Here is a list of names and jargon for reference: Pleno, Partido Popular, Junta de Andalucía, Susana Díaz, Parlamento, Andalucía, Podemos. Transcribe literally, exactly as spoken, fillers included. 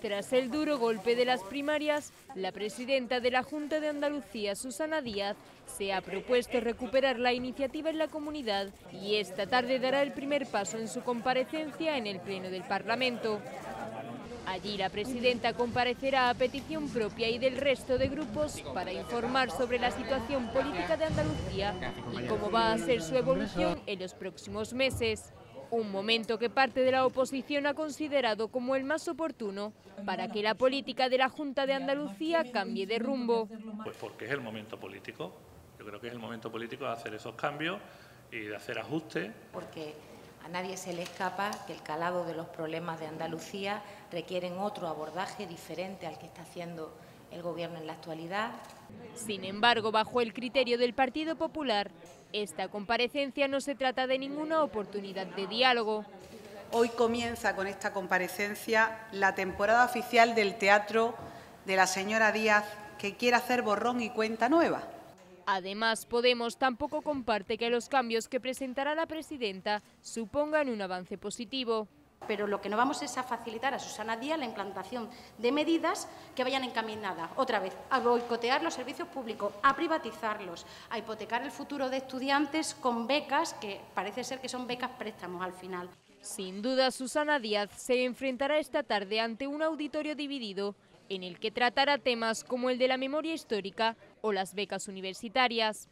Tras el duro golpe de las primarias, la presidenta de la Junta de Andalucía, Susana Díaz, se ha propuesto recuperar la iniciativa en la comunidad y esta tarde dará el primer paso en su comparecencia en el Pleno del Parlamento. Allí la presidenta comparecerá a petición propia y del resto de grupos para informar sobre la situación política de Andalucía y cómo va a ser su evolución en los próximos meses. Un momento que parte de la oposición ha considerado como el más oportuno para que la política de la Junta de Andalucía cambie de rumbo. Pues porque es el momento político. Yo creo que es el momento político de hacer esos cambios y de hacer ajustes. Porque a nadie se le escapa que el calado de los problemas de Andalucía requieren otro abordaje diferente al que está haciendo el Gobierno en la actualidad. Sin embargo, bajo el criterio del Partido Popular, esta comparecencia no se trata de ninguna oportunidad de diálogo. Hoy comienza con esta comparecencia la temporada oficial del teatro de la señora Díaz, que quiere hacer borrón y cuenta nueva. Además, Podemos tampoco comparte que los cambios que presentará la presidenta supongan un avance positivo. Pero lo que no vamos es a facilitar a Susana Díaz la implantación de medidas que vayan encaminadas, otra vez, a boicotear los servicios públicos, a privatizarlos, a hipotecar el futuro de estudiantes con becas, que parece ser que son becas préstamos al final. Sin duda, Susana Díaz se enfrentará esta tarde ante un auditorio dividido en el que tratará temas como el de la memoria histórica o las becas universitarias.